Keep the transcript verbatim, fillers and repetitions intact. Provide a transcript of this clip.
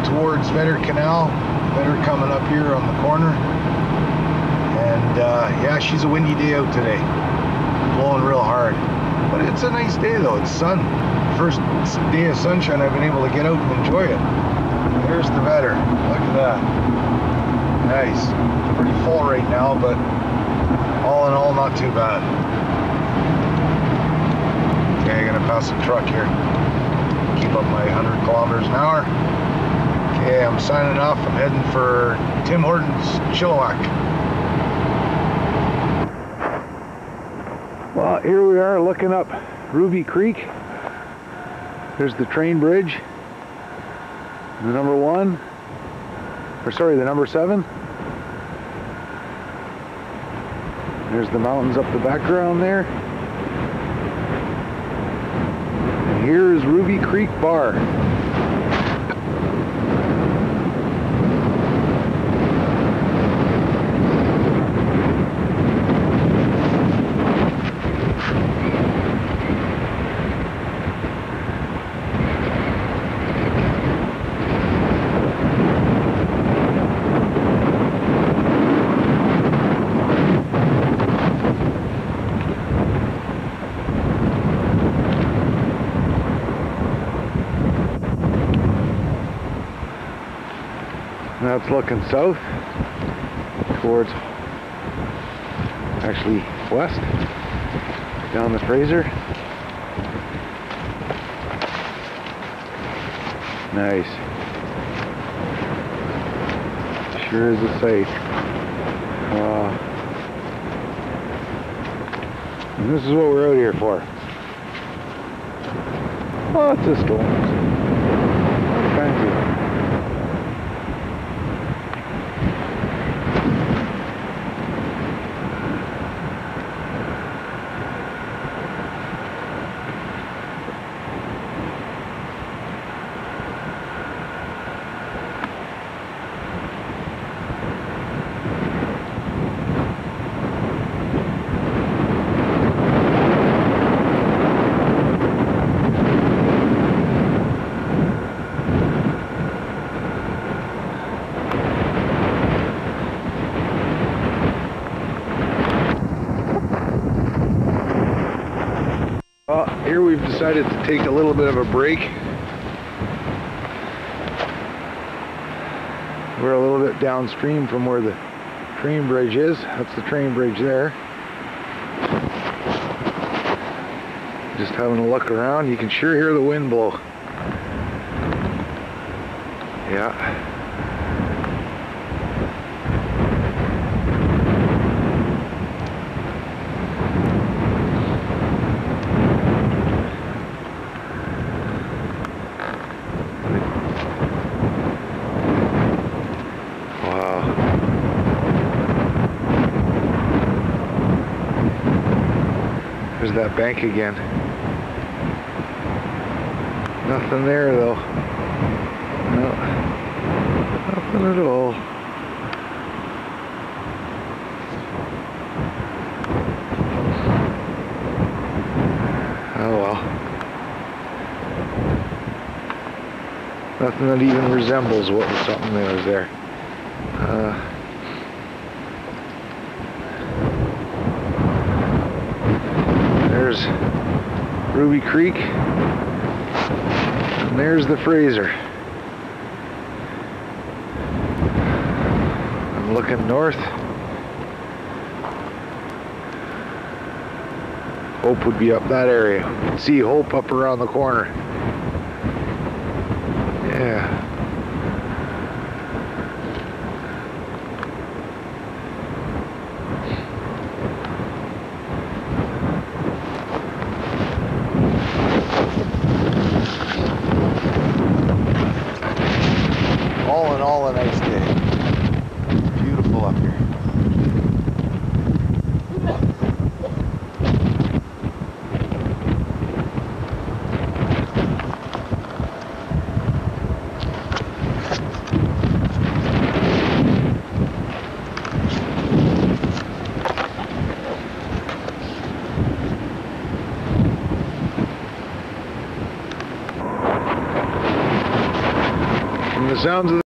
towards Vedder Canal. Vedder coming up here on the corner. And uh, yeah, she's a windy day out today. Blowing real hard. But it's a nice day though. It's sun. First day of sunshine I've been able to get out and enjoy it. Here's the Vedder. Look at that. Nice. It's pretty full right now, but all in all, not too bad. Okay, gonna pass a truck here. Keep up my one hundred kilometers an hour. Okay, I'm signing off. I'm heading for Tim Horton's, Chilliwack. Well, here we are looking up Ruby Creek. There's the train bridge. The number one, or sorry, the number seven. There's the mountains up the background there. And here is Ruby Creek Bar. Now it's looking south towards, actually west, down the Fraser. Nice. Sure is a sight. Uh, and this is what we're out here for. Lots of storms. All kinds of. Well, here we've decided to take a little bit of a break. We're a little bit downstream from where the train bridge is. That's the train bridge there. Just having a look around. You can sure hear the wind blow. Yeah. There's that bank again. Nothing there though. No, nothing at all. Oh well. Nothing that even resembles what was something that was there. Uh, There's Ruby Creek, and there's the Fraser. I'm looking north. Hope would be up that area. You can see Hope up around the corner. Yeah. All a nice day. Beautiful up here. This sounds of